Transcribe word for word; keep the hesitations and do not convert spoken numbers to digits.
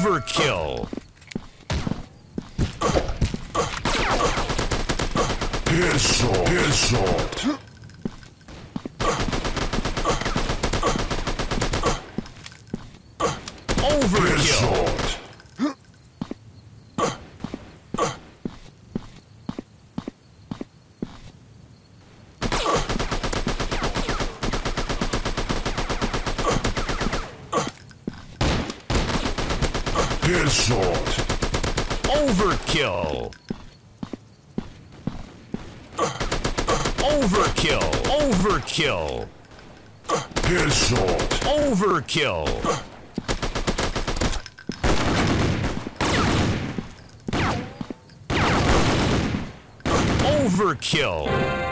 Overkill. Headshot. Headshot. Overkill. Headshot. Overkill. Overkill. Overkill. Headshot. Overkill. Overkill.